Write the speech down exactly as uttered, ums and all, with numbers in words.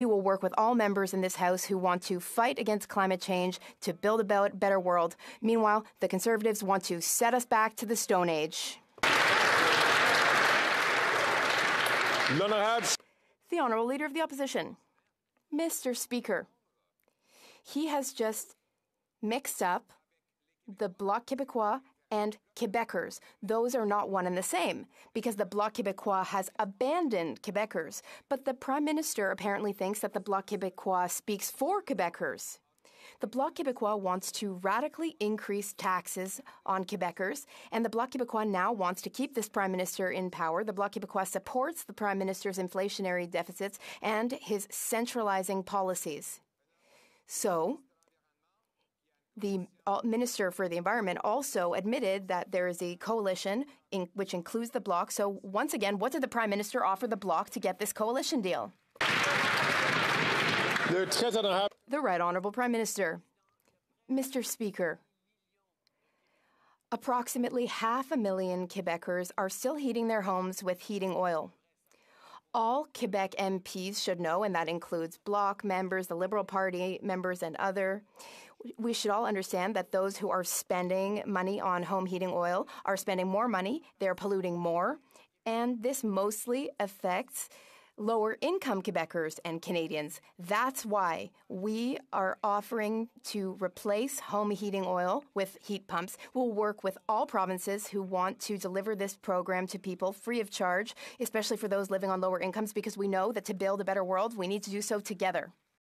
We will work with all members in this House who want to fight against climate change to build a better world. Meanwhile, the Conservatives want to set us back to the Stone Age. The Honourable Leader of the Opposition. Mister Speaker, he has just mixed up the Bloc Québécois and Quebecers. Those are not one and the same, because the Bloc Québécois has abandoned Quebecers. But the Prime Minister apparently thinks that the Bloc Québécois speaks for Quebecers. The Bloc Québécois wants to radically increase taxes on Quebecers, and the Bloc Québécois now wants to keep this Prime Minister in power. The Bloc Québécois supports the Prime Minister's inflationary deficits and his centralizing policies. So, the Minister for the Environment also admitted that there is a coalition in, which includes the Bloc. So, once again, what did the Prime Minister offer the Bloc to get this coalition deal? The Right Honourable Prime Minister. Mister Speaker, approximately half a million Quebecers are still heating their homes with heating oil. All Quebec M Ps should know, and that includes Bloc members, the Liberal Party members, and other. We should all understand that those who are spending money on home heating oil are spending more money, they're polluting more, and this mostly affects lower-income Quebecers and Canadians. That's why we are offering to replace home heating oil with heat pumps. We'll work with all provinces who want to deliver this program to people free of charge, especially for those living on lower incomes, because we know that to build a better world, we need to do so together.